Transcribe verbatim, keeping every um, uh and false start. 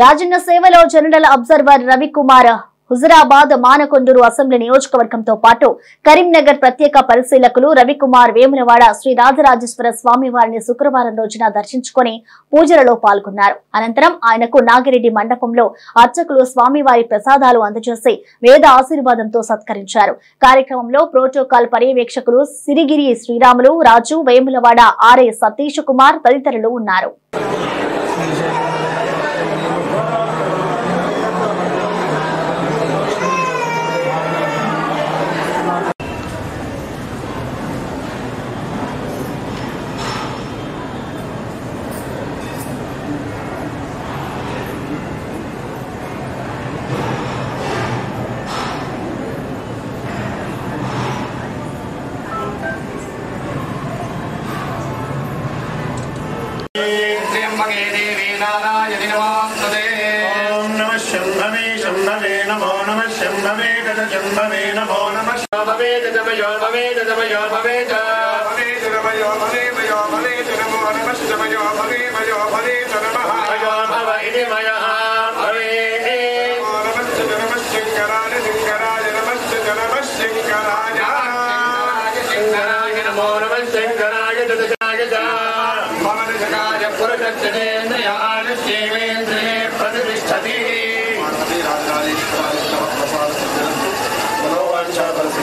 రాజన్న సేవలో general observer Ravikumar Huzurabad Manakondur assembly నియోజకవర్గంతో పాటు కరీంనగర్ ప్రత్యేక పరిశీలకులు రవికుమార్ వేములవాడ శ్రీ రాజరాజేశ్వర స్వామి వారిని శుక్రవారం రోజున దర్శించుకుని పూజలలో పాల్గొన్నారు. అనంతరం ఆయనకు నాగిరెడ్డి మండపంలో అర్చకులు స్వామివారి ప్రసాదాలు అందజేసి వేద ఆశీర్వాదంతో సత్కరించారు. కార్యక్రమంలో ప్రోటోకాల్ పర్యవేక్షకులు సిరిగిరి శ్రీరాములు, రాజు, వేములవాడ ఆర్ఏ సతీష్ కుమార్ తదితరులు ఉన్నారు. Amen.